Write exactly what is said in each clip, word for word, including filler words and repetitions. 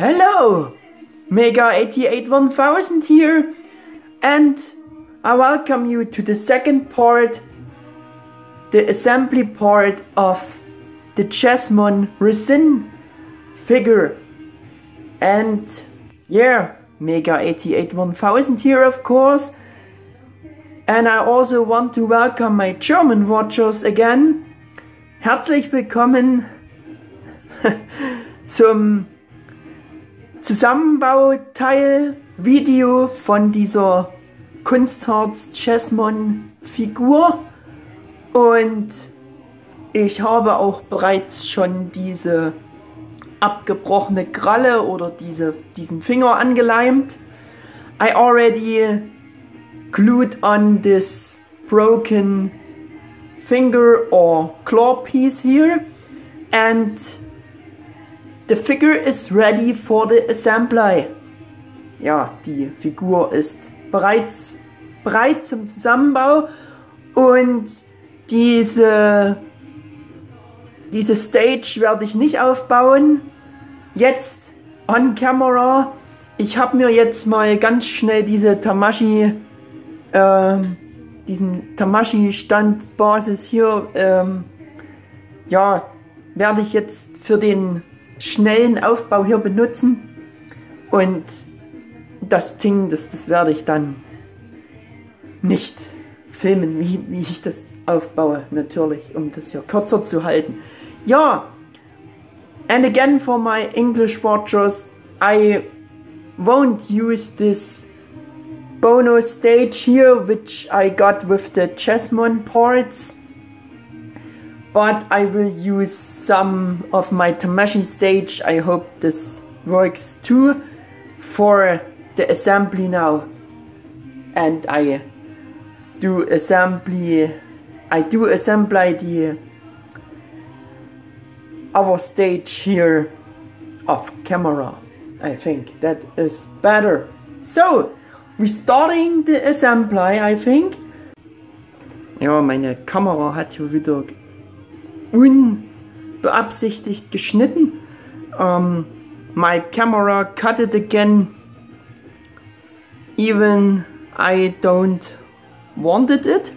Hello! Mega eighty-eight one thousand here, and I welcome you to the second part, the assembly part of the Jesmon resin figure. And yeah, Mega eighty-eight one thousand here, of course. And I also want to welcome my German watchers again. Herzlich willkommen zum Zusammenbauteil Video von dieser Kunstharz Jesmon Figur. Und ich habe auch bereits schon diese abgebrochene Kralle oder diese, diesen Finger angeleimt. I already glued on this broken finger or claw piece here, and the figure is ready for the assembly. Ja, die Figur ist bereits bereit zum Zusammenbau, und diese, diese Stage werde ich nicht aufbauen. Jetzt on camera. Ich habe mir jetzt mal ganz schnell diese Tamashii Ähm, diesen Tamashii-Standbasis hier, ähm, ja, werde ich jetzt für den schnellen Aufbau hier benutzen, und das Ding, das, das werde ich dann nicht filmen, wie, wie ich das aufbaue, natürlich, um das hier kürzer zu halten. Ja, and again for my English watchers, I won't use this bonus stage here, which I got with the Jesmon parts, but I will use some of my Tamashii stage. I hope this works too for the assembly now. And I do assembly, I do assembly the our stage here off camera. I think that is better. So, we're starting the assembly, I think. Ja, meine Kamera hat hier wieder unbeabsichtigt geschnitten. Um, my camera cut it again, even I don't wanted it.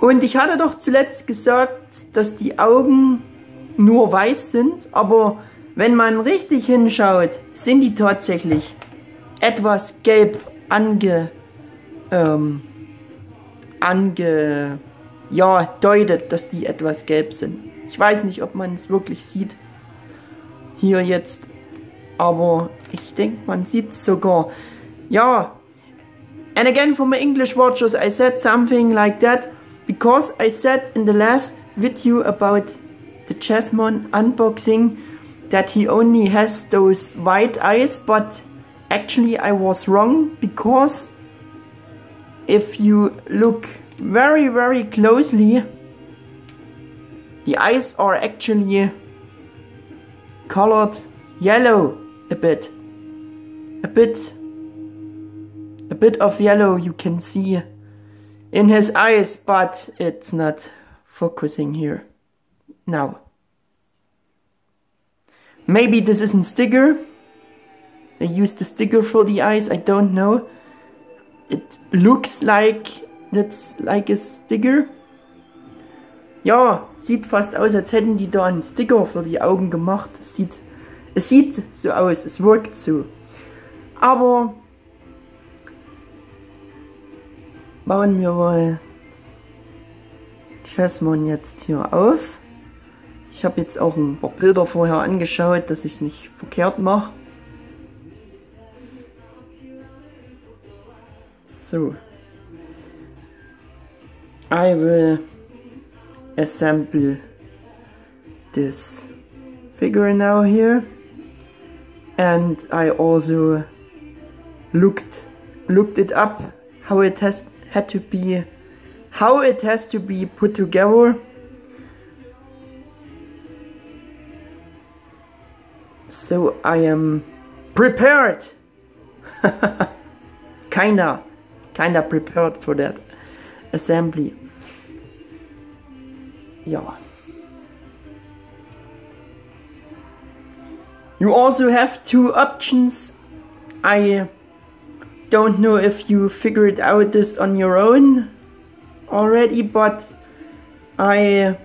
Und ich hatte doch zuletzt gesagt, dass die Augen nur weiß sind, aber wenn man richtig hinschaut, sind die tatsächlich etwas gelb ange, ähm, ange, ja, deutet, dass die etwas gelb sind. Ich weiß nicht, ob man es wirklich sieht hier jetzt, aber ich denke, man sieht es sogar. Ja, and again for my English watchers, I said something like that because I said in the last video about the Jesmon unboxing that he only has those white eyes, but actually, I was wrong, because if you look very, very closely, the eyes are actually colored yellow a bit. A bit, a bit of yellow you can see in his eyes, but it's not focusing here now. Maybe this isn't sticker. They used the sticker for the eyes, I don't know. It looks like that's like a sticker. Ja, sieht fast aus, als hätten die da einen Sticker für die Augen gemacht. Es sieht, es sieht so aus, es wirkt so. Aber bauen wir mal Jesmon jetzt hier auf. Ich habe jetzt auch ein paar Bilder vorher angeschaut, dass ich es nicht verkehrt mache. So, I will assemble this figure now here, and I also looked looked it up how it has had to be how it has to be put together. So I am prepared. kinda Kinda prepared for that assembly. Ja. You also have two options. I don't know if you figured out this on your own already, but I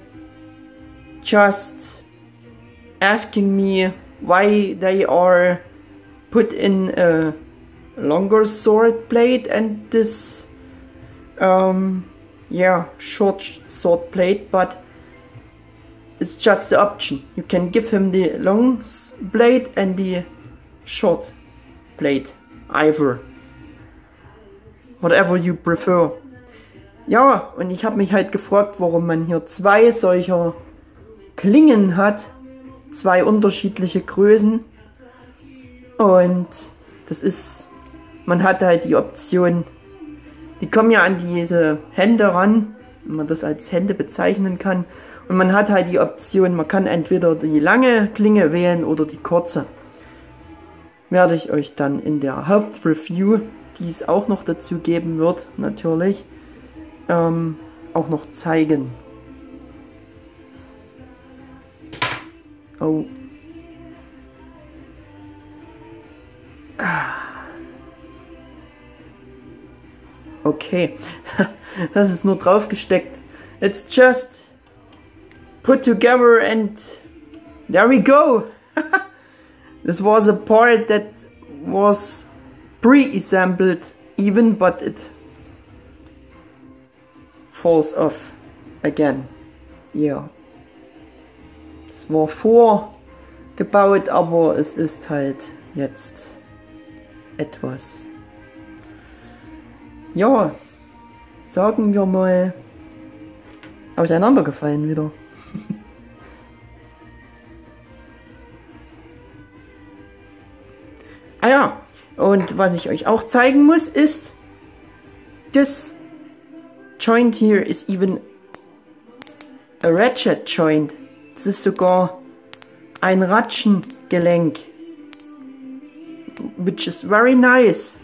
just asking me why they are put in a longer sword blade and this um, yeah, short sword blade, but it's just the option. You can give him the long blade and the short blade, either. Whatever you prefer. Ja, und ich habe mich halt gefragt, warum man hier zwei solcher Klingen hat. Zwei unterschiedliche Größen. Und das ist, man hat halt die Option, die kommen ja an diese Hände ran, wenn man das als Hände bezeichnen kann. Und man hat halt die Option, man kann entweder die lange Klinge wählen oder die kurze. Werde ich euch dann in der Hauptreview, die es auch noch dazu geben wird, natürlich, ähm, auch noch zeigen. Oh. Okay, das ist nur draufgesteckt. It's just put together and there we go. This was a part that was pre-assembled even, but it falls off again. Yeah. Es war vorgebaut, aber es ist halt jetzt etwas. Ja, sagen wir mal, auseinandergefallen wieder. Ah ja, und was ich euch auch zeigen muss ist, this joint here is even a ratchet joint. Das ist sogar ein Ratschengelenk, which is very nice.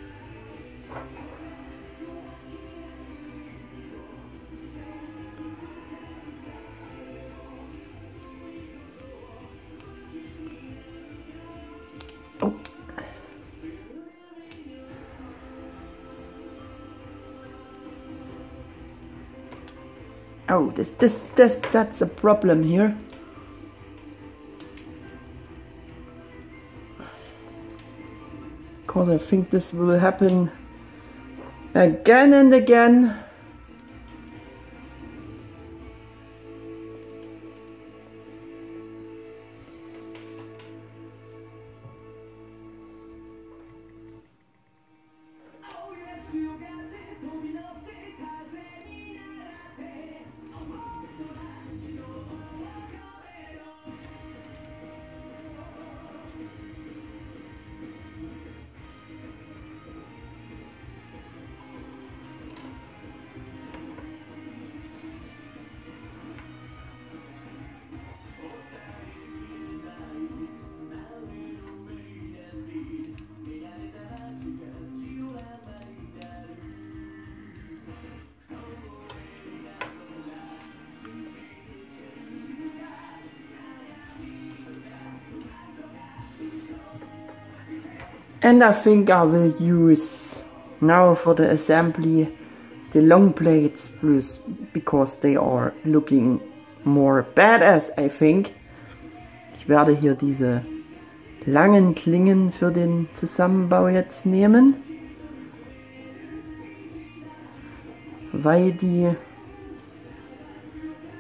Oh, this, this, this, that's a problem here. Of course, I think this will happen again and again. And I think I will use now for the assembly the long blades because they are looking more badass, I think. Ich werde hier diese langen Klingen für den Zusammenbau jetzt nehmen, weil die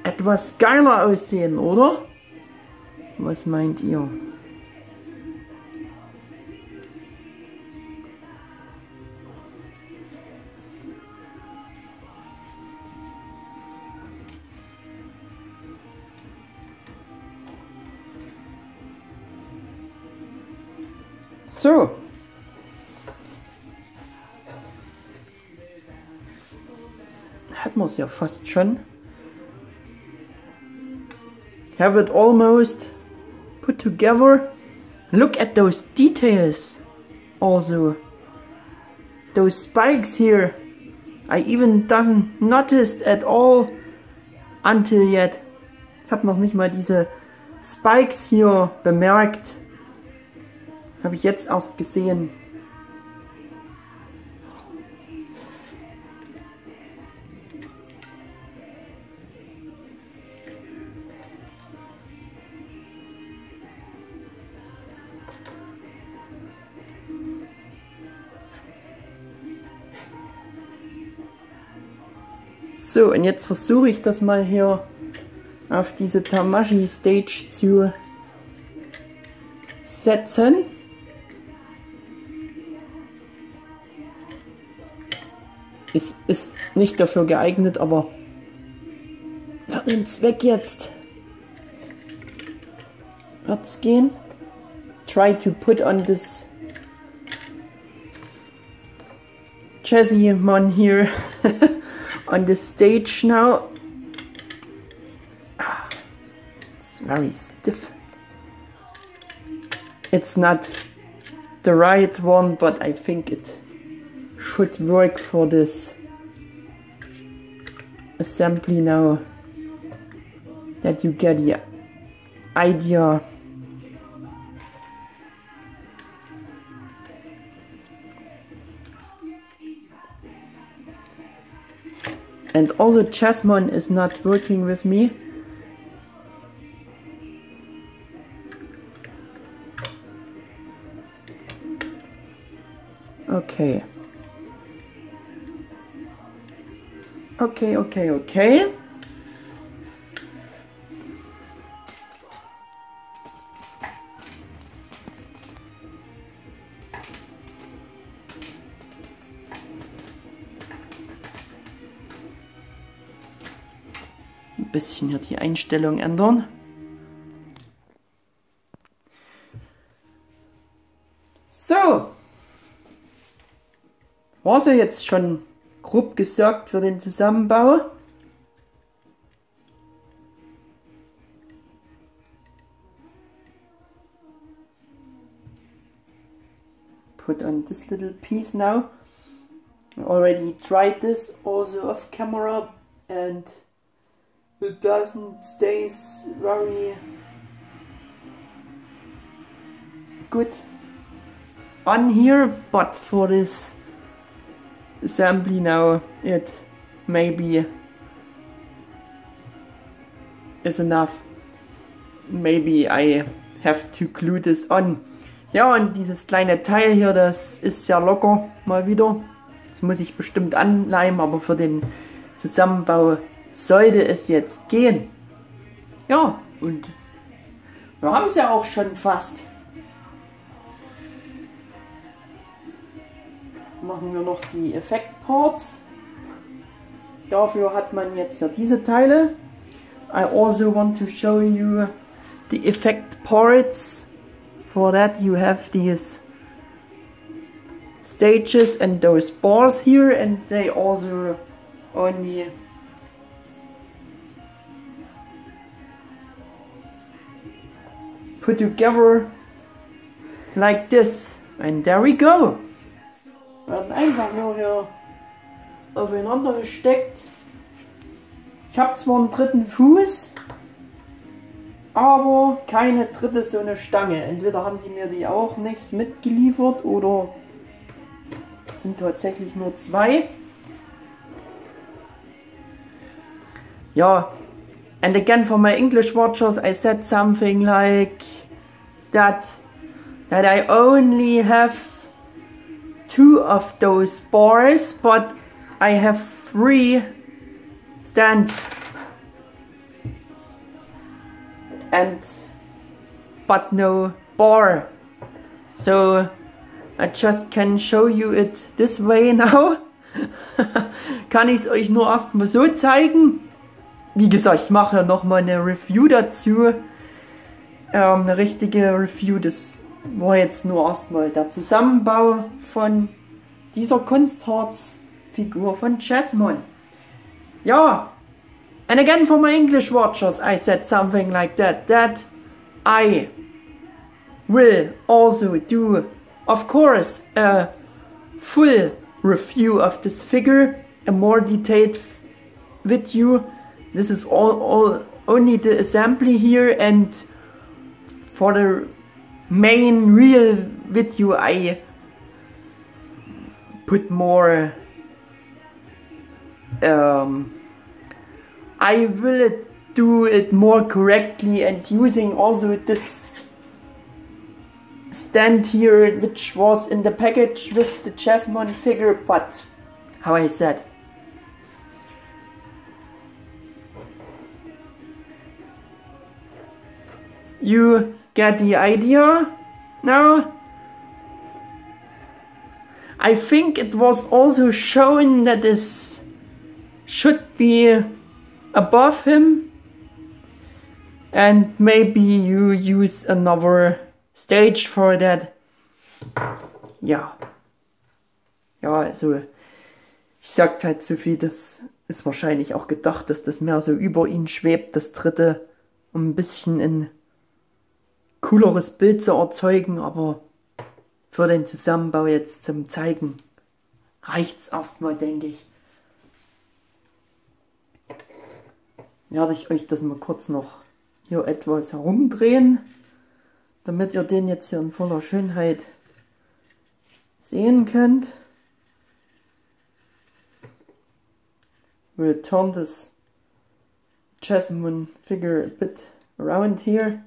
etwas geiler aussehen, oder? Was meint ihr? So. Hat man es ja fast schon. Have it almost put together. Look at those details. Also, those spikes here. I even doesn't noticed at all until yet. Ich habe noch nicht mal diese Spikes hier bemerkt. Habe ich jetzt erst gesehen. So, und jetzt versuche ich das mal hier auf diese Tamashii Stage zu setzen. Ist, ist nicht dafür geeignet, aber für den Zweck jetzt wird's gehen. Try to put on this Jesmon here. On the stage now. It's very stiff. It's not the right one, but I think it should work for this assembly now. That you get the idea. And also Jesmon is not working with me. Okay. Okay, okay, okay. Bisschen hier die Einstellung ändern. So. War so jetzt schon grob gesagt für den Zusammenbau. Put on this little piece now. I already tried this also off camera and it doesn't stay very good on here, but for this assembly now it maybe is enough. Maybe I have to glue this on. Ja, und dieses kleine Teil hier, das ist ja locker mal wieder. Das muss ich bestimmt anleimen, aber für den Zusammenbau sollte es jetzt gehen. Ja, und wir haben es ja auch schon fast. Machen wir noch die Effektparts. Dafür hat man jetzt ja diese Teile. I also want to show you the effect parts. For that you have these stages and those bars here, and they also only put together like this, and there we go. Wir werden einfach nur hier aufeinander gesteckt. Ich habe zwar einen dritten Fuß, aber keine dritte so eine Stange. Entweder haben die mir die auch nicht mitgeliefert oder es sind tatsächlich nur zwei. Ja, and again for my English watchers, I said something like that that I only have two of those bars, but I have three stands, and but no bar, so I just can show you it this way now. Kann ich es euch nur erstmal so zeigen. Wie gesagt, ich mache nochmal eine Review dazu. Ähm, eine richtige Review, das war jetzt nur erstmal der Zusammenbau von dieser Kunstharzfigur von Jesmon. Ja, and again for my English watchers, I said something like that, that I will also do, of course, a full review of this figure, a more detailed video. This is all, all only the assembly here, and for the main real with you I put more um, I will it do it more correctly, and using also this stand here which was in the package with the Jesmon figure, but how I said, you get the idea now. I think it was also shown that this should be above him, and maybe you use another stage for that. Ja, ja, also ich sag halt so viel, das ist wahrscheinlich auch gedacht, dass das mehr so über ihn schwebt, das dritte, um ein bisschen in cooleres Bild zu erzeugen, aber für den Zusammenbau jetzt zum Zeigen reicht's erstmal, denke ich. Werde ich euch das mal kurz noch hier etwas herumdrehen, damit ihr den jetzt hier in voller Schönheit sehen könnt. We'll turn this Jesmon figure a bit around here,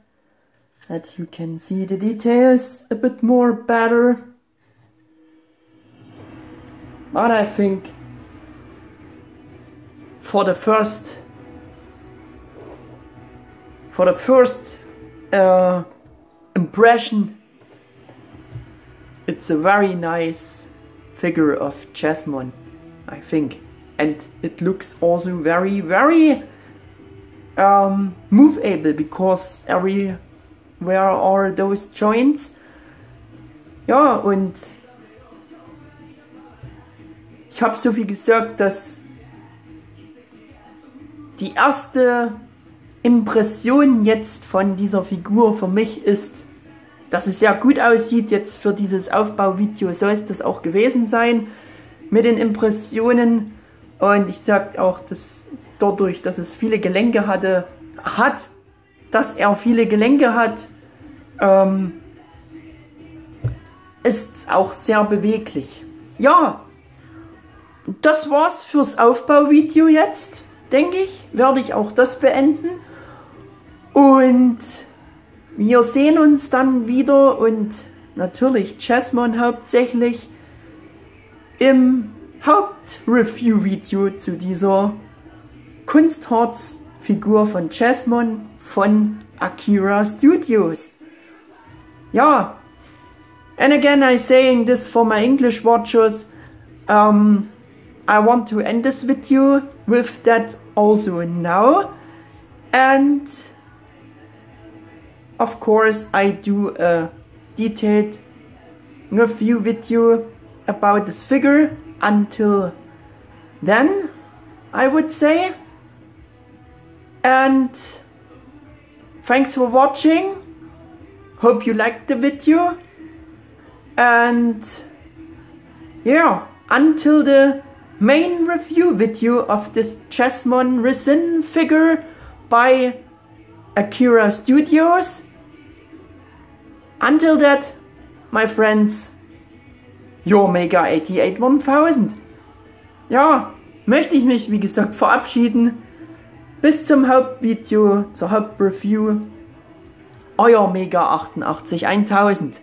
that you can see the details a bit more better. But I think for the first, for the first uh, impression, it's a very nice figure of Jesmon, I think, and it looks also very, very um, movable, because every where are those joints? Ja, und ich habe so viel gesagt, dass die erste Impression jetzt von dieser Figur für mich ist, dass es sehr gut aussieht. Jetzt für dieses Aufbauvideo soll es das auch gewesen sein mit den Impressionen. Und ich sage auch, dass dadurch, dass es viele Gelenke hatte, hat, dass er viele Gelenke hat, ähm, ist auch sehr beweglich. Ja, das war's fürs Aufbauvideo jetzt, denke ich. Werde ich auch das beenden. Und wir sehen uns dann wieder, und natürlich Jesmon hauptsächlich, im Hauptreview-Video zu dieser Kunstharz-Figur von Jesmon von Akira Studios. Yeah, and again I'm saying this for my English watchers, um, I want to end this video with that also now, and of course I do a detailed review video about this figure. Until then, I would say, and thanks for watching, hope you liked the video, and yeah, until the main review video of this Jesmon resin figure by Akira Studios, until that, my friends, your Mega acht acht tausend. Ja, möchte ich mich, wie gesagt, verabschieden. Bis zum Hauptvideo, zur Hauptreview, euer Mega acht acht tausend.